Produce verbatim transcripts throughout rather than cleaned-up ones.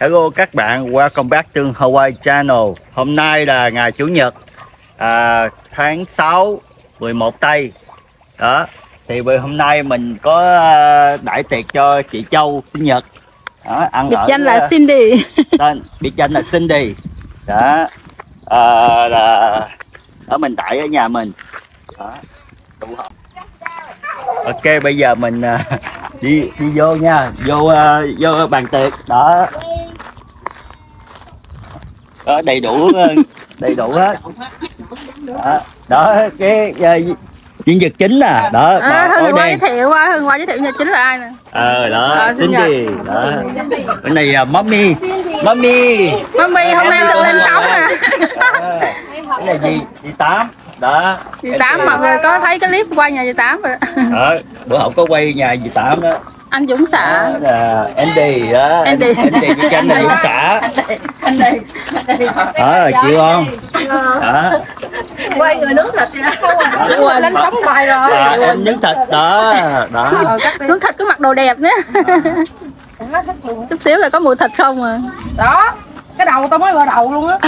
Hello các bạn, welcome back to Hawaii Channel. Hôm nay là ngày Chủ nhật, à, tháng sáu, mười một tây. Đó, thì vì hôm nay mình có đãi tiệc cho chị Châu sinh nhật. Đó, ăn biệt ở, danh là Cindy. Tên, biệt danh là Cindy. Đó, à, là ở mình đãi ở nhà mình. Đó, ok, bây giờ mình uh, đi đi vô nha, vô uh, vô bàn tiệc đó. Đó, đầy đủ đầy đủ hết đó, đó cái uh, nhân vật chính nè đó. À, Hưng qua giới thiệu, Hưng qua giới thiệu nhân vật chính là ai nè. Ờ đó, à, Cindy đó. Cái này là mommy mommy mommy hôm nay được lên sóng nè. Cái này gì gì tám đó, dì Tám mọi người có thấy cái clip qua nhà dì Tám rồi đó. Bữa hậu có quay nhà dì Tám đó, anh Dũng xã đó, Andy đó, Andy Andy cái kênh này Dũng xã Andy đó, chịu không đó, quay người nướng thịt vậy đó, lên sóng hoài rồi em nướng thịt đó đó, nướng thịt cứ mặc đồ đẹp nữa, chút xíu là có mùi thịt không à. Đó, cái đầu tao mới gọi đầu luôn á.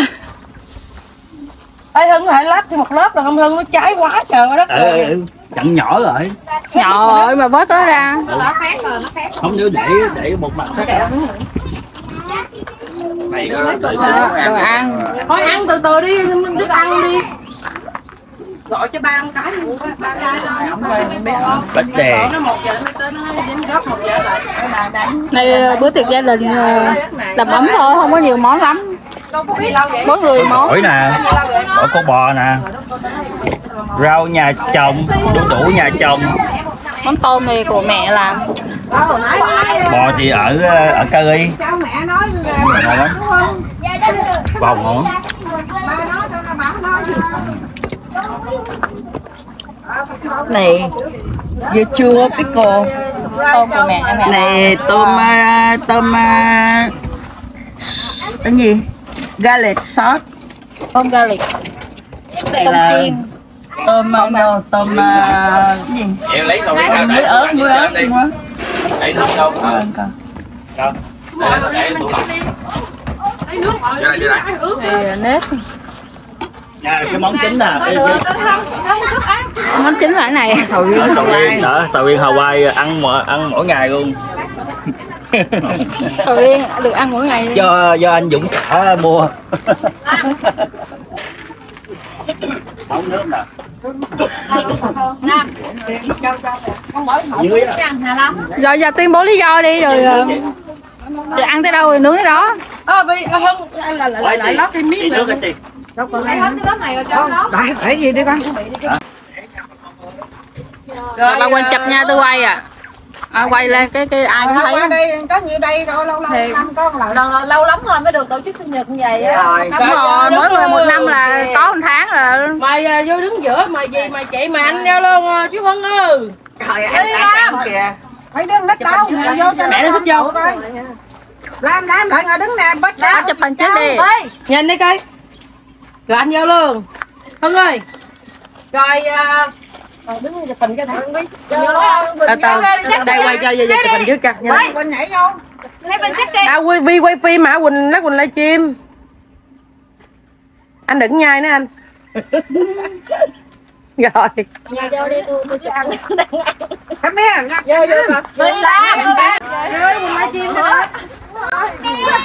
Ê Hưng hãy lát thêm một lớp rồi không Hưng, nó cháy quá trời đất ơi. Chặn nhỏ rồi. Nhỏ ơi mà vớt nó ra. Ừ. Nó khác rồi, nó khác. Không nếu để để một mặt khác. Đó. Mày có tự ăn. ăn. Thôi ăn từ từ đi, cứ ăn đi. Gọi cho ba một cái luôn, ba cái thôi. Bánh tè. Nó một giờ mới tới nó dính góp một giờ lại. Này bữa tiệc gia đình làm ấm thôi, không có nhiều món lắm. Mỗi người món nè, bỏ con bò nè, rau nhà chồng, đu đủ nhà chồng. Món tôm này của mẹ làm. Bò thì ở ở Cali. Bồng hả? Này, dưa chua pickle. Tôm của mẹ, mẹ. Này tôm tôm cái gì? Garlic sauce. Tôm garlic. Đây tôm là chiên. Tôm không đâu, tôm uh, cái gì? Em lấy rồi cái này ớt muối ớt đi. Để nước đâu hả? Đâu. Để nước. Đây đây. Đây nếp. Nè cái món chính nè. Món chính là cái này. Sầu riêng Hawaii. Đó, sầu riêng Hawaii ăn ăn mỗi ngày luôn. Sầu riêng được ăn mỗi ngày do do anh Dũng xã mua. Nấu nước nè. Rồi giờ tuyên bố lý do đi rồi. Rồi ăn tới đâu rồi nướng tới đó. Ờ vì không là lại lại lót thêm miếng nữa. Đâu còn lấy hết cái lớp này rồi cho nó. Đại phải gì đi con. Rồi bà Quỳnh chụp nha, tôi quay à. À, quay lên cái cái ai cũng thấy đây, có nhiều đây đâu, lâu lâu năm con lại lâu, lâu lắm rồi mới được tổ chức sinh nhật như vậy rồi. Đúng rồi, mỗi người một năm là có một tháng là mày vô đứng giữa mày gì mày chị mày anh nhau luôn chú Hưng ơi. Trời ơi anh kìa. Phải đứng nít đâu, vô cho mẹ nó xích vô. Làm làm lại ngồi đứng nè, bớt đá. Chụp hình trước đi. Nhìn đi coi. Rồi anh vô luôn. Hưng ơi. Rồi Ờ, đứng chụp hình cái này. Từ từ, đây quay cho giờ chụp hình dưới cặt. Quỳnh nhảy vô. Lấy bên sách đi. À Vi quay phim mà Quỳnh nó Quỳnh livestream. Anh đừng nhai nữa anh. Rồi. Nhai vô đi tôi tôi sẽ ăn. Cắm mé. Vô vô. Đi la. Vô Quỳnh livestream đó.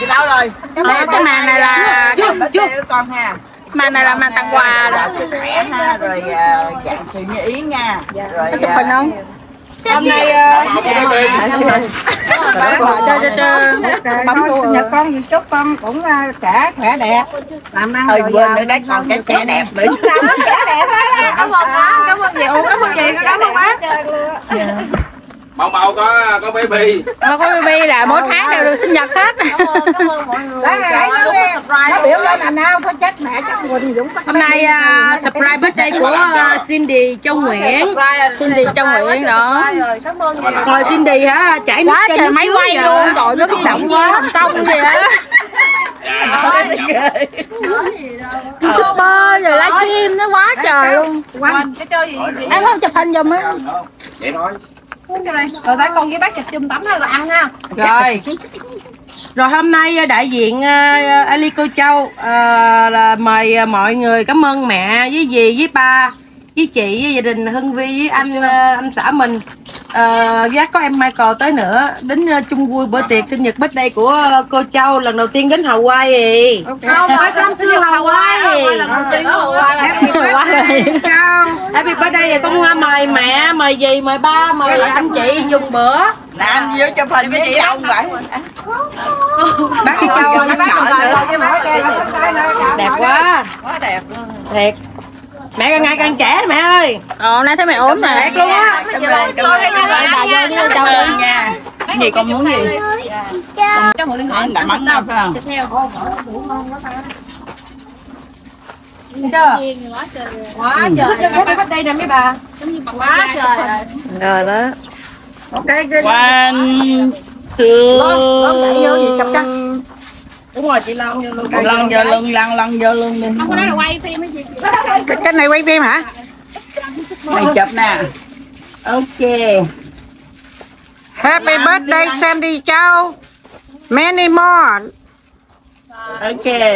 Đâu rồi? Cái màn này là chưa còn ha. Màn này là màn tặng quà là sức khỏe ha, rồi dạng sự như ý nha. Rồi chụp hình không? Hôm nay bấm sinh nhật con gì chúc con cũng trẻ khỏe đẹp. Làm ăn rồi quên đấy còn cái trẻ đẹp nữa. Trẻ đẹp á. Cảm ơn con, cảm ơn nhiều, cảm ơn gì, cảm ơn bác. Màu màu có có baby. Có baby là mỗi tháng đều được sinh nhật hết. Cảm ơn, cảm ơn mọi người. Đấy, đấy, nó, nó, nó biểu lên là nào thôi chết mẹ chắc Quỳnh Dũng. Hôm nay uh, surprise birthday của Cindy Châu Nguyễn. Cindy Châu Nguyễn đó. Rồi Cindy hả? Chảy nước trên nước máy quay luôn. Trời nó xúc động quá, Hồng Kông gì á. YouTuber rồi livestream nó quá trời luôn. Em không chụp hình giùm á. Vậy thôi. Rồi tới con với bác chụp chung tắm thôi rồi ăn ha. Rồi Rồi hôm nay đại diện Ali Cô Châu à, là mời mọi người cảm ơn mẹ với dì với ba với chị với gia đình Hưng Vi với anh anh xã mình. À, giá có em Michael tới nữa đến chung vui bữa tiệc sinh nhật birthday của cô Châu, lần đầu tiên đến Hawaii. Không, mới có sinh nhật Hawaii. Lần đầu tiên ở Hawaii. Happy birthday Châu. Happy birthday con mời mẹ, mời dì, mời ba, mời anh chị dùng bữa. Làm vô chụp hình với chị ông vậy. Bác Châu ơi, bác đẹp quá. Quá đẹp luôn. Thiệt. Mẹ càng ngày càng trẻ mẹ ơi. Ờ nay thấy mẹ ốm nè. Đẹp luôn á. Cái gì con muốn gì? Con muốn điện thoại đặt mắm không phải không? Chưa. Quá trời. Bắt đây nè mấy bà. Quá trời. Rồi đó. Ok one two. Đúng rồi chị lăn vô luôn. Lăn vô luôn, lăn lăn vô luôn đi. Không có nói là quay phim ấy chị. Cái, cái này quay phim hả? Mày chụp nè. Ok. Happy birthday Cindy Châu. Many more. Ok.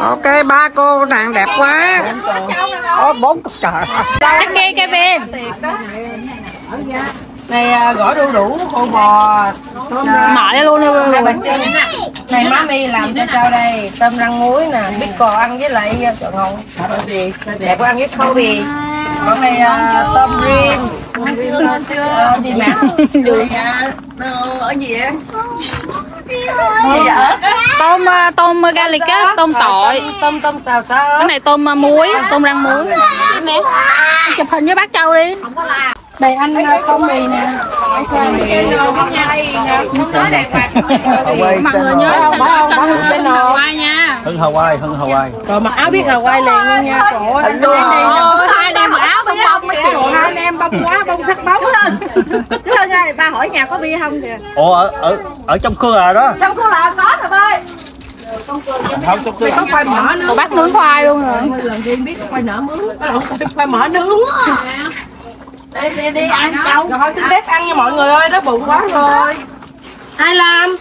Ok ba cô nàng đẹp quá. Ồ bốn trời. Đang nghe cái phim. Này gỏi đu đủ khô bò. Mở luôn đi. Này má mi làm cho sao đây, tôm rang muối nè, bít cò ăn với lại chợ ngồng. Gì? Đẹp quá ăn với khâu bì. Còn này tôm rim. Gì mẹ? Ở gì vậy? Tôm tôm garlic á, tôm tỏi, tôm tôm xào xáo. Cái này tôm muối, tôm rang muối. Mẹ. Chụp hình với bác Châu đi. Không có la. Đây anh con mì nè. Mọi người nhớ tên Hawaii nha. Hung Hawaii, Hung Hawaii. Rồi mặc áo biết Hawaii liền luôn nha. Trời ơi, anh đi hai đem mặc áo bông bông mấy chị. Hai đem bông quá, bông sắc bóng lên. Cứ lên đây ba hỏi nhà có bia không kìa. Ủa ở ở ở trong khu à đó. Trong khu là có rồi ơi. Không khoai mỡ nướng. Bác nướng khoai luôn rồi. Lần riêng biết khoai nở mướn, khoai mỡ nướng. Đi đi đi ăn Châu. Rồi thôi xin phép ăn nha mọi người ơi, đói bụng quá rồi. Ai làm?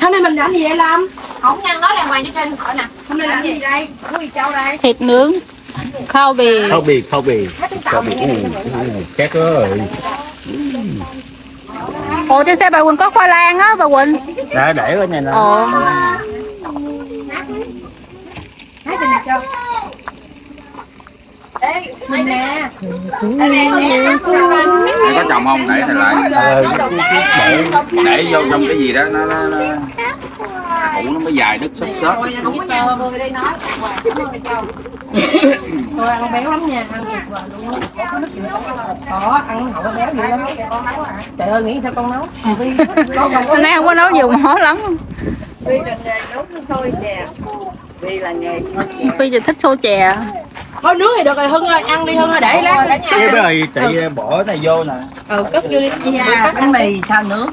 Hôm nay mình làm gì vậy làm? Không ăn nói là ngoài cho trên khỏi nè. Hôm nay làm gì đây? Ui Châu đây. Thịt nướng. Khâu bì. Khâu bì, khâu bì. Khâu bì. Chát ơi. Ồ trên xe bà Quỳnh có khoai lang á bà Quỳnh. Đã để ở nhà nè. Ờ. Hết rồi nè Châu. Mình nè. Không có chồng không? Để lại. Để vô trong cái gì đó nó nó nó mới dài đứt xót xót. Không có nhà người đây nói. Thôi ăn béo lắm nha, ăn tuyệt vời luôn. Có ăn hậu béo dữ lắm. Trời ơi nghĩ sao con nấu? Hôm nay không có nấu nhiều mỡ lắm. Phi là nghề nấu xôi chè. Phi là nghề xôi chè. Phi thì thích xôi chè. Thôi nướng thì được rồi Hưng ơi, ăn đi Hưng ơi, để lát cái rồi chị bỏ này vô nè. Ừ, cất vô đi. Bánh mì sao nướng?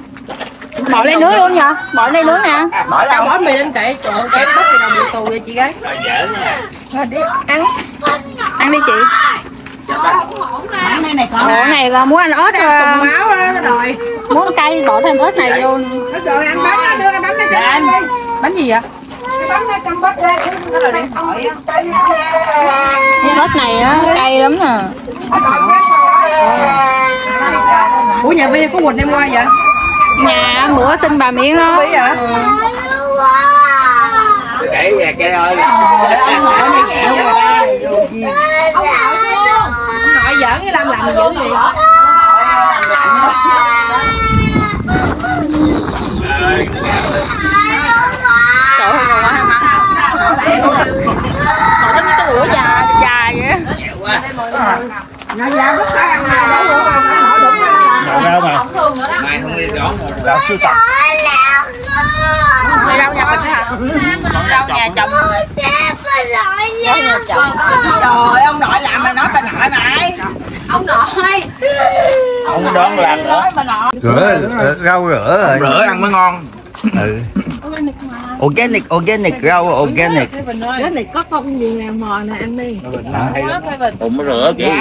Bỏ lên nướng luôn hả? Bỏ lên nướng nè. Bỏ đâu? Bỏ mì lên kệ. Trời ơi, cái bắp thì đồng bị xù vậy chị gái. Thôi đi, ăn. Ăn đi chị. Cái này còn. Cái này là muốn ăn ớt sùng máu nó đòi. Muốn cay bỏ thêm ớt này vô. Nó trời ăn bánh nó đưa cái bánh cho anh đi. Bánh gì vậy? Bánh này trong bát ra cái là điện thoại. Cái bát này á cay lắm nè. Ủa nhà bia có Quỳnh em qua vậy? Nhà bữa xin bà miếng đó. Kể về kệ ơi. Nội giỡn với Lâm làm dữ vậy. Ủa già già vậy. Nó già bất tay ăn mà đâu mà. Mày không đi đón đâu chưa tập. Mày đâu nhà mình hả? Đâu nhà chồng. Trời ông nội làm mà nói bà nội này. Ông nội. Ông đón làm nữa. Rửa rau rửa rồi. Rửa ăn mới ngon. Ừ. Organic, organic, rau organic. Cái này có con gì nè, mò nè, ăn đi. Ủa, rửa kìa.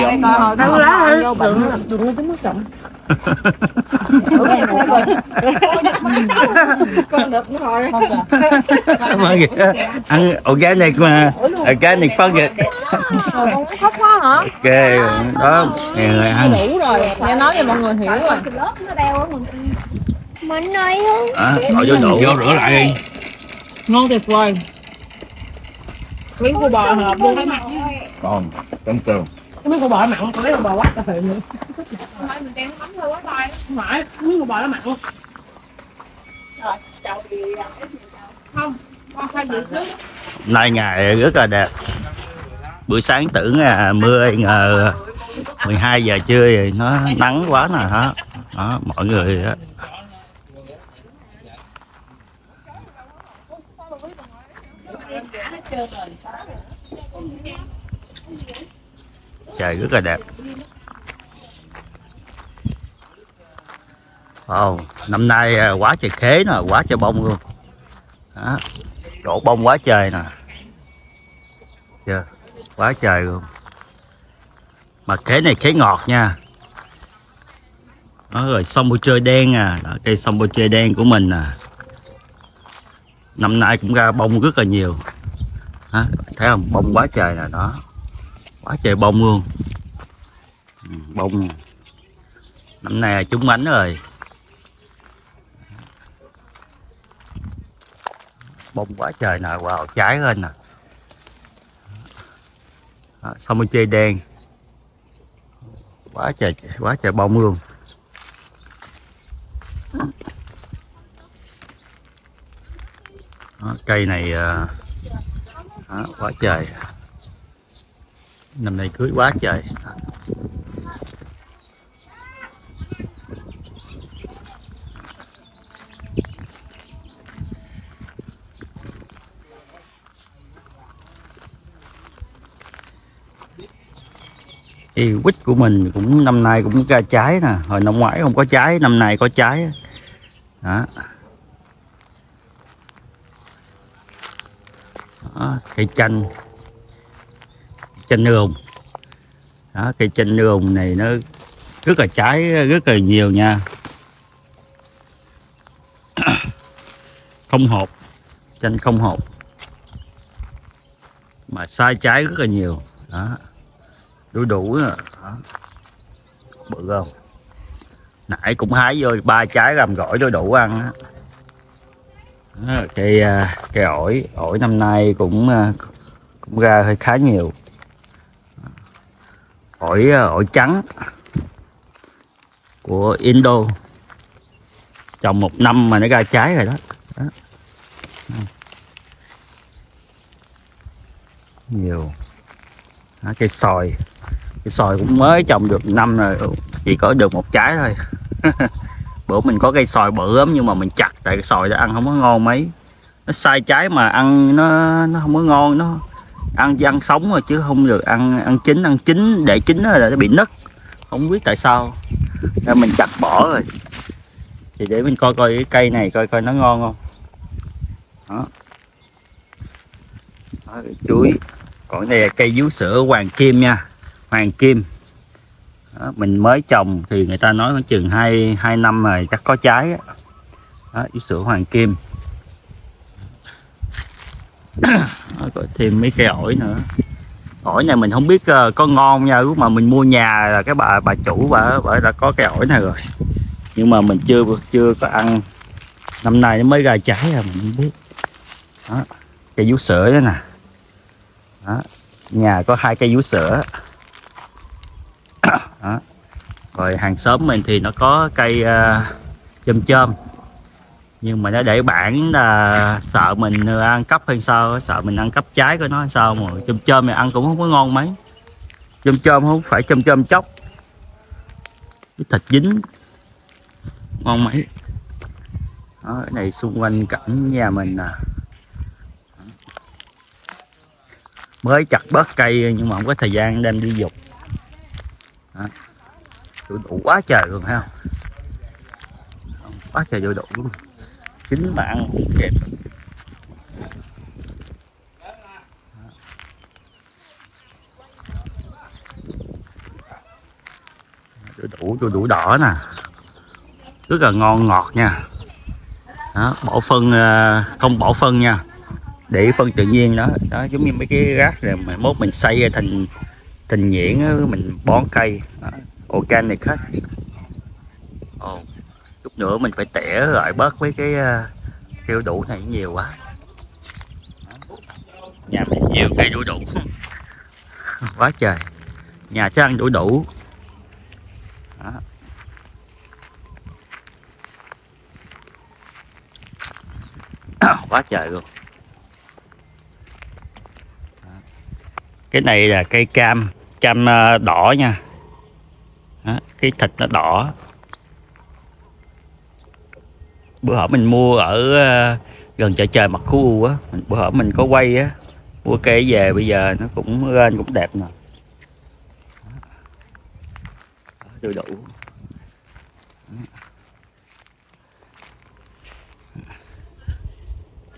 Đâu lá, đừng có tính nó chậm. Con được rồi. Ăn organic mà, organic phân kìa. Con khóc quá hả? Ok, đó, rồi ăn. Đủ rồi, nghe nói cho mọi người hiểu rồi. Lớp nó đeo mình. Mình ơi. Thôi vô vô rửa lại đi. Ngon tuyệt vời. Miếng cua bò hợp luôn. Còn trong trường. Miếng cua bò mặn, con thấy con bò quá cả thiệt luôn. Thôi mình đem mắm thôi quá tay. Phải, miếng cua bò nó mặn luôn. Rồi, chậu thì không, con phải dự trước. Nay ngày rất là đẹp. Buổi sáng tưởng là mưa ngờ mười hai giờ trưa thì nó nắng quá nè hả. Đó, mọi người đó. Trời rất là đẹp. Oh, năm nay quá trời khế nè, quá trời bông luôn. Đó, đổ bông quá trời nè. Chưa, quá trời luôn. Mà khế này khế ngọt nha. Đó rồi xong bôi chơi đen à, đó, cây xong bôi chơi đen của mình à. Năm nay cũng ra bông rất là nhiều. Đó, thấy không, bông quá trời nè đó. Quá trời bông luôn. Bông năm nay trúng bánh rồi. Bông quá trời nè, wow, trái lên nè. Xong rồi chơi đen. Quá trời quá trời bông luôn. Đó, cây này đó, quá trời. Năm nay cưới quá trời. Thì quýt của mình cũng năm nay cũng ra trái nè, hồi năm ngoái không có trái, năm nay có trái. Đó. Đó, cây chanh. Chanh nưa hồng. Đó, cây chanh nưa hồng này nó rất là trái rất là nhiều nha. Không hột, chanh không hột. Mà sai trái rất là nhiều. Đó. Đủ đủ đó. Bự không? Nãy cũng hái vô ba trái làm gỏi đôi đủ ăn á. Cây cây ổi, ổi năm nay cũng cũng ra hơi khá nhiều. Ổi ổi trắng của Indo. Trồng một năm mà nó ra trái rồi đó. Đó. Nhiều. Đó, cây sòi. Cây sòi cũng mới trồng được năm rồi, chỉ có được một trái thôi. Bữa mình có cây sòi bự lắm nhưng mà mình chặt, tại cái sòi đó ăn không có ngon mấy. Nó sai trái mà ăn nó nó không có ngon, nó ăn chỉ ăn sống rồi chứ không được ăn ăn chín, ăn chín để chín là nó bị nứt. Không biết tại sao. Nên mình chặt bỏ rồi. Thì để mình coi coi cái cây này coi coi nó ngon không. Đó. Đó, chuối. Còn đây là cây vú sữa hoàng kim nha. Hoàng kim. Đó, mình mới trồng thì người ta nói khoảng chừng hai năm rồi chắc có trái. Đó, đó vú sữa hoàng kim. Đó, có thêm mấy cây ổi nữa. Ổi này mình không biết uh, có ngon nha. Lúc mà mình mua nhà là cái bà bà chủ bà, bà đã có cây ổi này rồi. Nhưng mà mình chưa chưa có ăn. Năm nay nó mới ra trái rồi mình không biết. Đó, cây vú sữa đó nè. Đó, nhà có hai cây vú sữa. Đó. Rồi hàng xóm mình thì nó có cây uh, chôm chôm. Nhưng mà nó để bản là sợ mình ăn cắp hay sao, sợ mình ăn cắp trái của nó hay sao mà chôm chôm này ăn cũng không có ngon mấy. Chôm chôm không phải chôm chôm chóc. Cái thịt dính ngon mấy. Đó, cái này xung quanh cảnh nhà mình nè. À. Mới chặt bớt cây nhưng mà không có thời gian đem đi dục. Đủ đủ quá trời luôn thấy không? Quá trời đủ đủ luôn. Chính mà ăn cũng kẹp. Đủ đủ đủ đỏ nè. rất là ngon ngọt nha. Đó, bỏ phân, không bỏ phân nha, để phân tự nhiên đó, đó giống như mấy cái rác rồi mà mốt mình xay thành thành nhuyễn đó, mình bón cây đó, organic hết. Ồ, chút nữa mình phải tỉa lại bớt mấy cái kêu đu này nhiều quá. Đó, nhà mình nhiều cây đu đủ quá trời, nhà sẽ ăn đu đủ. Đó, quá trời luôn. Cái này là cây cam, cam đỏ nha. Đó, cái thịt nó đỏ. Bữa hổm mình mua ở gần chợ trời mặt khu U á, bữa hổm mình có quay á, mua cây về bây giờ nó cũng lên cũng đẹp nè. Đu đủ.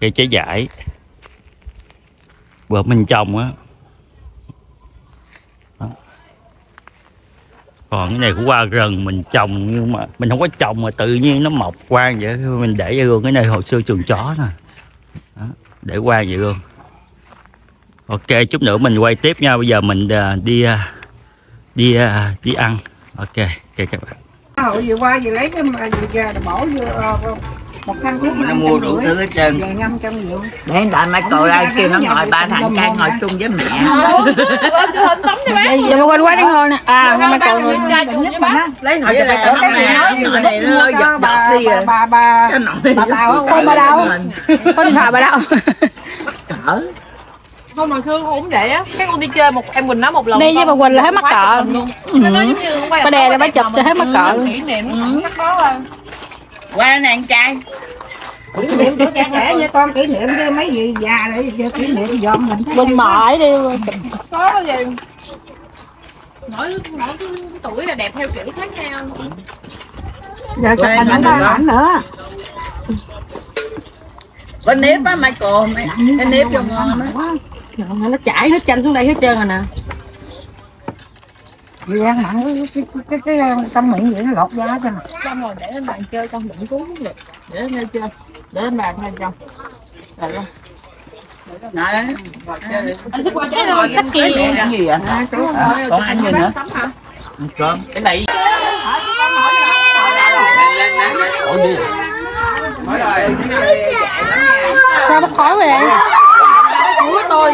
Cây trái vải bữa mình trồng á. Còn cái này của qua rừng mình trồng, nhưng mà mình không có trồng mà tự nhiên nó mọc quang vậy, mình để ra luôn. Cái này hồi xưa chuồng chó nè, để quang vậy luôn. Ok, chút nữa mình quay tiếp nha. Bây giờ mình đi đi đi ăn. Ok, ok các bạn. Hồi vừa qua vừa lấy cái gà bỏ vô một tháng trước nó mua đủ thứ hết trơn. Để đại Michael ra kêu nó ngồi ba thằng trai ngồi chung với mẹ. Giờ nó quên quá đi ngồi nè. À, Michael ngồi chung với mẹ. Lấy hỏi cho Michael năm này nó hơi giật giật đi rồi. Bà bà bà tao không bà đâu. Có điện thoại bà đâu. Cỡ. Không mà Khương cũng vậy á. Cái con đi chơi một em Quỳnh nói một lần. Đi với bà Quỳnh là hết mắc cỡ. Nó nói giống như bà đè là bà chụp cho hết mắc cỡ. Kỷ niệm chắc đó là qua nè anh trai. Kỷ niệm của trẻ trẻ với con, kỷ niệm với mấy gì già rồi, kỷ niệm dọn mình. Bùng mỏi đi. Có gì. Mỗi mỗi tuổi là đẹp theo kiểu khác nhau. Giờ chụp ảnh ảnh nữa. Bên nếp á Michael, cái nếp cho ngon lắm á. Nó chảy hết chanh xuống đây hết trơn rồi nè. Vì ăn mặn cái cái cái trong miệng vậy nó lột ra cho nè. Xong rồi để lên bàn chơi trong đựng cuốn vậy. Để lên đây chơi. Để lên bàn này trong. Rồi đó. Nè đấy. Anh thích qua trái rồi sách kia gì vậy? Còn ăn gì nữa? Cơm. Cái này. Sao bốc khói vậy? Ủa tôi.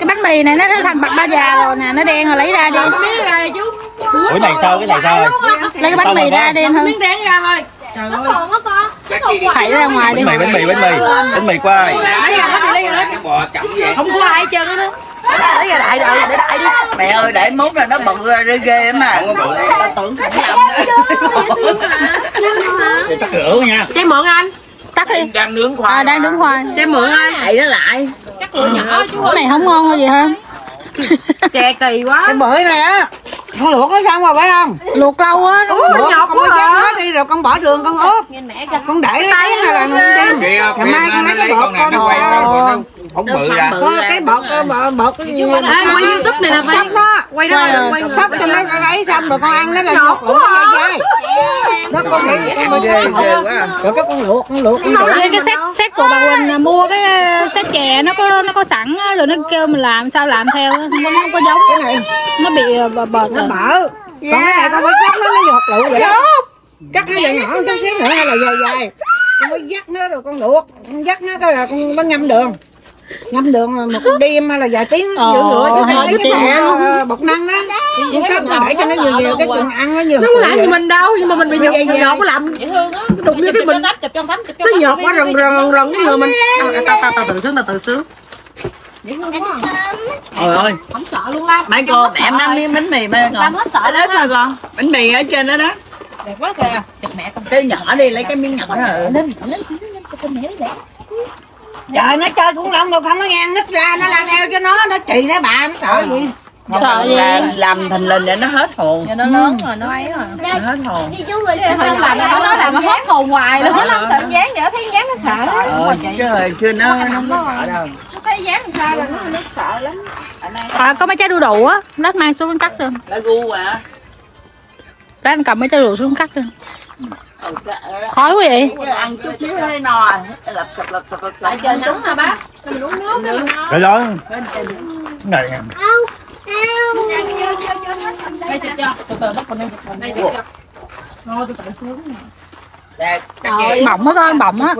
Cái bánh mì này nó thành bạch ba già rồi nè, nó đen rồi, lấy ra đi. Ủa này sao, cái này sao? Lấy cái bánh mì ra đen hơn. Miếng đen ra thôi. Trời ơi. Thảy ra ngoài đi. Bánh mì, bánh mì, bánh mì. Bánh mì qua ai? Không có ai hết trơn đó. Lấy ra đại rồi, để đại đi. Mẹ ơi, để mốt là nó bự ra ghê mà. Tao tưởng không lắm. Để tắt lửa nha. Chị mượn anh. Tắt đi. Đang nướng khoai. À đang nướng khoai. Chị mượn anh. Thảy nó lại. Chắc lựa nhỏ chú Hưng. Này không ngon thôi gì hả? Chè kỳ quá. Cái bưởi này á, con luộc nó xong rồi phải không? Luộc lâu á, nó nhọt quá hết đi rồi con bỏ đường con ướp. Con để cái tay này là đem. Ngày mai con lấy cái bột con quay ra không bự ra. Cái bột bột cái gì quay YouTube này là sắp đó, quay ra quay sắp cho nó ấy xong rồi con ăn nó là ngọt quá. Nó con này con ghê quá. Rồi cái con luộc, con luộc. Cái set set của bà Quỳnh mua cái set chè nó có nó có sẵn rồi nó kêu mình làm sao làm theo, nó không có giống cái này. Nó bị bợt rồi. Mở. Yeah. Còn cái này con phải cắt nó, nó giọt lựu vậy đó. Cắt nó dài nhỏ chút xíu nữa hay là dài dài. Con mới dắt nó rồi con luộc, con dắt nó cái là con mới ngâm đường. Ngâm đường một đêm hay là vài tiếng giữa ngựa chứ sao lấy cái mẹ bột năng đó. Con sắp để cho nó nhiều nhiều cái chuyện ăn nó nhiều. Nó không lại gì mình đâu, nhưng mà mình bị giọt giọt nó lạnh. Đục như cái mình nó giọt quá rần rần rần người mình. Tao tao tao tự sướng tao tự sướng. Trời ơi, không sợ luôn á. Mấy cô em ăn miếng bánh mì mà con. Hết sợ lắm rồi con. Bánh mì ở trên đó đó. Đẹp quá kìa. Chụp mẹ con. Cái nhỏ đi lấy cái miếng nhỏ rồi. Trời nó chơi cũng lông đâu không, nó ngang nít ra nó la theo cho nó, nó chì nó bà nó sợ gì. Sợ gì? Làm thình lình để nó hết hồn. Nó lớn rồi nó ấy rồi. Nó hết hồn. Sao làm nó làm nó hết hồn hoài luôn. Nó sợ dán vậy, thấy dán nó sợ. Ôi trời, chưa nó không có sợ đâu. Thấy dán làm sao là nó, nó sợ lắm. À, có mấy trái đu đủ á, nó mang xuống cắt rồi. Lá gu à. Ráng anh cầm mấy trái rượu xuống cắt thôi. Khói quá vậy. Ăn chút xíu thấy nò. Lập sập lập sập lập sập. Trời nóng hả bác? Mình uống nước cái mà. Để đó. Này. Không. Không. Đây chụp cho. Từ từ bắt con đây. Đây chụp cho. Nó tôi phải xuống. Đây. Bọng á con, bọng á.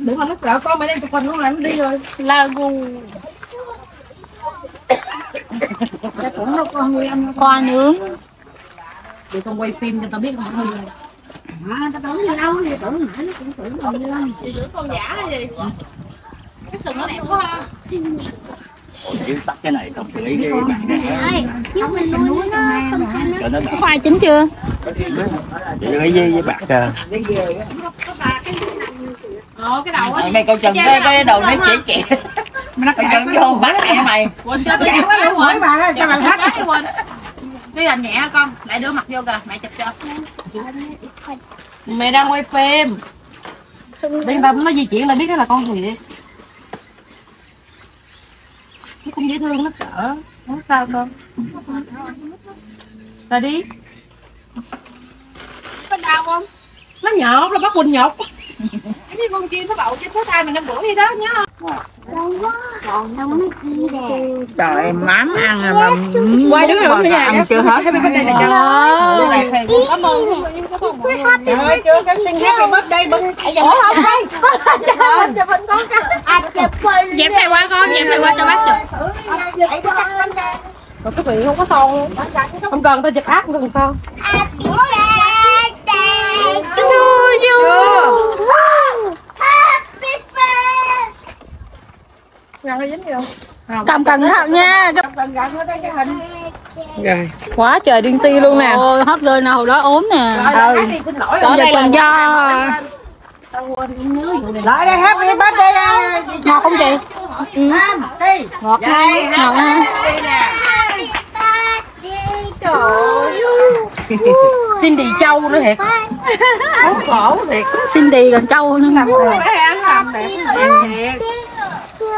Đừng mà nó sợ con mày đem tụi con luôn là nó đi rồi. La gu. Nó con nuôi ăn khoai nướng. Để con quay phim cho tao biết không thôi. À, tao tưởng như đâu, tao tưởng nãy nó cũng tưởng con như đâu. Chị giữ con giả hay gì? Cái sừng nó đẹp quá ha. Ôi, tắt cái này không xử lý cái bạn này. Giúp mình nuôi nó không khen nó. Khoai chín chưa? Chị lấy với bạc trời. Ờ, cái đầu á. Mày câu chừng cái đầu nó chỉ chị. Mày nó chừng vô bắt mẹ mày. Quên cho cái quên bà cho bà hết. Đi làm nhẹ hả con? Lại đưa mặt vô kìa, mẹ chụp cho. Mẹ đang quay phim. Đi ba nó di chuyển là biết đó là con gì. Nó cũng dễ thương, nó sợ. Nó sao con? Rồi đi. Có đau không? Nó nhột là bác Quỳnh nhột. Cái con kia nó bầu trên số thai mình năm bữa đi đó nhá. Đâu quá. Còn đâu mới chi đẹp. Trời mám ăn à mà quay đứng rồi ăn chưa hết. Happy birthday này trời. Cảm ơn. Trời chưa cái sinh happy birthday bưng tại giờ không đây. Chụp hình con cái. À chụp hình. Dẹp này qua con, dẹp này qua cho bác chụp. Vậy cho cắt lên đây. Rồi cái vị không có son luôn. Không cần tao chụp áp không sao. Gần nó dính gì không? Cầm cẩn thận nha. Rồi. Quá trời điên ti luôn nè. Ôi, hết lên nào hồi đó ốm nè. Ừ. Đó đây là do. Lại đây happy birthday nha. Ngọt không chị? Đi. Ngọt đây. Ngọt nha. Cindy Châu nữa thiệt. Khổ khổ thiệt. Cindy còn Châu nữa làm thiệt.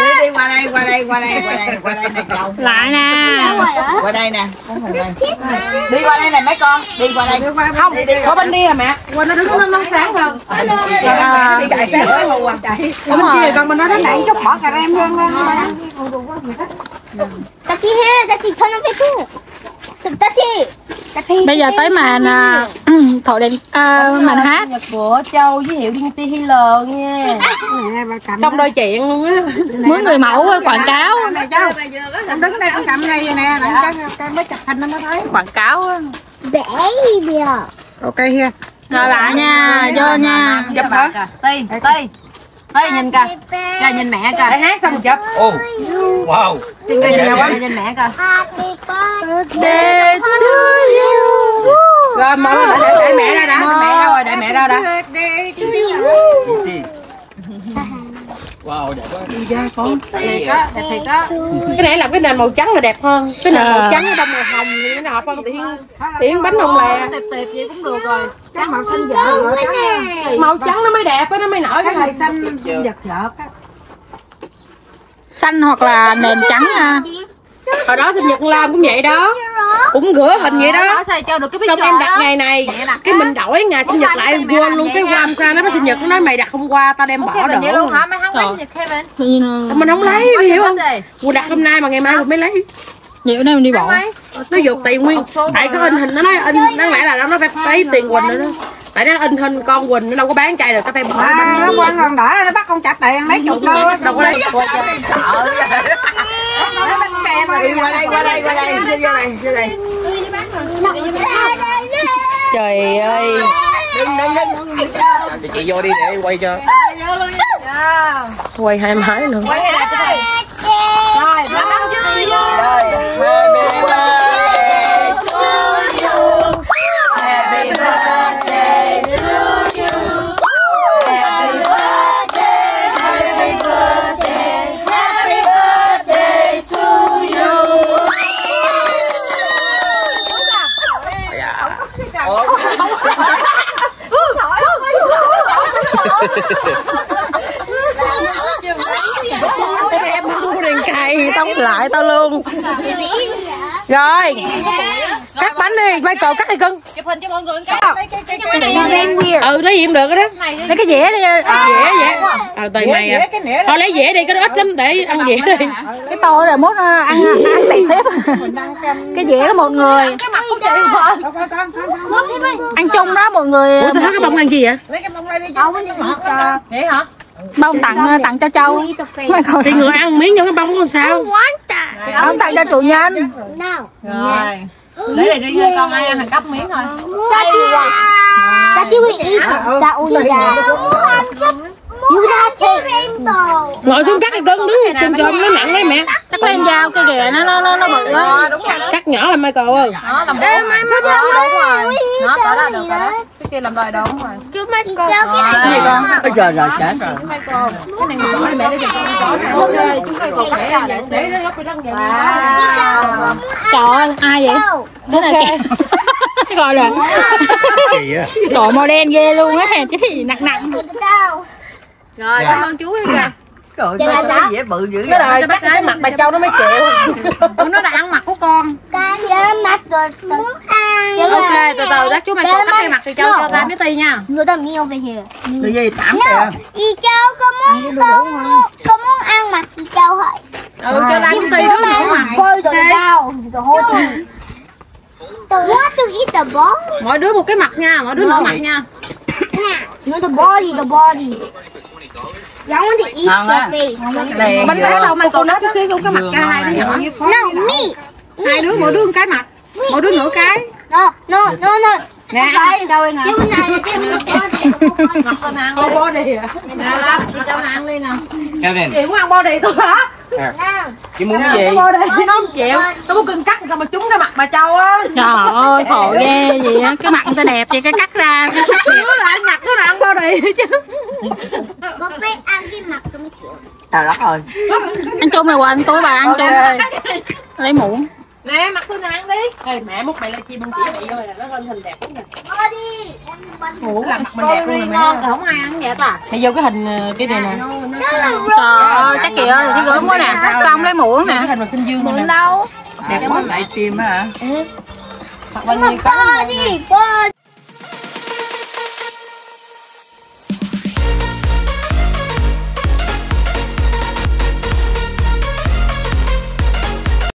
Đi đi qua đây, qua đây, qua đây, qua đây, qua đây nè chồng. Lại nè. Qua đây nè. Đi qua đây nè mấy con, đi qua đây. Không, có bên đi hả mẹ? Qua nó đứng nó nó sáng hơn. Đi chạy sáng tới hồ hoàng chạy. Đúng rồi. Con bên nó đứng nãy chút bỏ cà rem lên lên. Tati he, Tati thôi nó phải phu. Tati. Bây giờ tới màn thổ đèn màn hát của Châu với hiệu Dinty Healer nha. Trong đôi chuyện luôn á. Mướn người mẫu quảng cáo. Em đứng đây con cầm này vậy nè, con mới chụp hình nó thấy quảng cáo á. Để gì vậy? Ok ha. Rồi lại nha, vô nha. Chụp hả? Ti, ti. Ê nhìn kìa, kìa nhìn mẹ kìa. Để hát xong chụp. Ô. Wow. Xin nhìn nào quá, nhìn mẹ kìa. Để you. Rồi mọi người lại để mẹ ra đã, mẹ đâu rồi, để mẹ ra đã. Wow, đẹp quá. Đi ra con. Đẹp đó, đẹp thiệt đó. Cái này là cái nền màu trắng là đẹp hơn. Cái nền màu trắng ở trong màu hồng thì nó hợp hơn Tiễn. Tiễn bánh hồng lè. Tẹp tẹp vậy cũng được rồi. Cái màu xanh vợ rồi trắng. Màu trắng nó mới đẹp á, nó mới nổi. Cái này xanh xanh giật giật á. Xanh hoặc là nền trắng ha. Hồi đó sinh nhật Lam cũng vậy đó. Cũng rửa hình vậy đó. Xong em đặt ngày này, cái mình đổi ngày sinh nhật lại quên luôn cái qua sao nó mới sinh nhật nó nói mày đặt hôm qua tao đem bỏ rồi. Luôn hả? Mày không lấy sinh nhật Kevin. Mình không lấy, hiểu không? Mình đặt hôm nay mà ngày mai mình mới lấy. Nhiều bữa nay mình đi bộ. Nó dục tiền nguyên. Tại có in hình nó nói in đáng lẽ là nó phải lấy tiền Quỳnh nữa đó. Tại nó in hình con Quỳnh nó đâu có bán chay được, tao phải bỏ. Nó quên con đỡ nó bắt con trả tiền mấy chục đô. Đâu có lấy. Sợ. Đi qua đây, qua đây, qua đây, qua đây, qua đây. Trời ơi. Đừng, đừng, đừng. Chị vô đi để quay cho. Quay hai máy luôn. Quay hai máy luôn. Rồi, bắt đầu chơi vô. Happy birthday to you. Happy birthday to you. Happy birthday, happy birthday, happy birthday to you. mày, tao lại tao luôn. Rồi, cắt bánh đi, Michael cắt đi cưng. Chụp hình cho mọi người cắt. Ừ, lấy gì cũng được đó. Lấy cái dĩa đi, à, dĩa dĩa. À, tùy mày à. Thôi lấy dĩa đi, cái đó ít lắm để ăn dĩa đi. Cái tô rồi mốt ăn ăn tiệc tiếp. Cái dĩa của một người. Cái mặt của chị. Ăn chung đó một người. Ủa sao hết cái bông này gì vậy? Lấy cái bông này đi. Vậy hả? Bông tặng tặng cho Châu. Thì người ăn miếng cho cái bông có sao? Ông tặng cho chủ nhân. Rồi. Lấy này riêng ơi, con ai ăn hàng cắp miếng thôi. Cha tiêu à? Cha tiêu đi. Cha u già. Ngồi xuống cắt cái cưng đứng trên cơm nó nặng đấy mẹ. Cắt lên dao cái kìa nó nó nó nó bự lắm. Cắt nhỏ rồi Michael ơi. Nó làm đôi. Đúng rồi. Nó cỡ đó được rồi đó. Cái kia làm đôi đúng rồi. Chứ Michael. Này con. Ôi trời rồi chán rồi. Michael. Cái này mình bỏ mẹ để đừng con này. Ok, chúng tôi còn cắt ra để để nó gấp răng vậy. Trời ơi, ai vậy? Cái này. Cái gọi là. Đồ màu đen ghê luôn á, cái gì nặng nặng. Rồi, dạ. Cảm ơn chú kìa. Trời ơi, nó dễ bự dữ vậy. Cái mặt cái mặt bà Châu nó mới chịu. Tụi nó đã ăn mặt của con. Cái mặt rồi muốn ăn. Ok, từ từ đó chú mày cắt cái mặt thì Châu cho ba miếng ti nha. Nó tao nhiều về kìa. Cái gì tạm kìa. Chị Châu có muốn có muốn ăn mặt chị Châu hỏi. Ừ, cho ba miếng ti đó nữa mà. Thôi rồi Châu, rồi hôi thì. Tao quá tôi ít tao bó. Mỗi đứa một cái mặt nha, mỗi đứa nửa mặt nha. Nè, the body, the body. Giống thì ít face. Bánh bánh sau Michael nó chút xíu luôn cái mặt cả hai đứa. No, me. Hai đứa mỗi đứa một cái mặt. Mỗi đứa nửa cái. No, no, no, no. Nè, Châu ơi nè. Chứ này là cái mặt con ăn. Con body à. Nè, Châu ăn đi nè. Chị muốn ăn body tôi hả? Chị muốn cái gì? Nó không chịu. Tao muốn cưng cắt sao mà trúng cái mặt bà Châu á. Trời ơi, khổ ghê vậy á. Cái mặt người ta đẹp vậy cái cắt ra. Cứ là ăn mặt, cứ là ăn body chứ. Bố phải ăn cái mặt cho mấy chịu. Trời đất ơi. Ăn chung này quên, tối bà ăn chung. Lấy muỗng. Nè, mặt tôi ăn đi. Ê, mẹ múc mày lên chi bên kia mẹ vô này nó lên hình đẹp lắm nè. Thôi đi. Ủa, làm mặt mình đẹp luôn ngon, thì không ai ăn vậy ta. Mày vô cái hình cái này nè. Trời ơi, chắc kìa, cái gớm quá nè. Xong lấy muỗng nè. Cái hình mà xinh dương nè. Muỗng đâu? Đẹp quá. Lại tim á hả? Ừ. Mà bò đi, bò đi.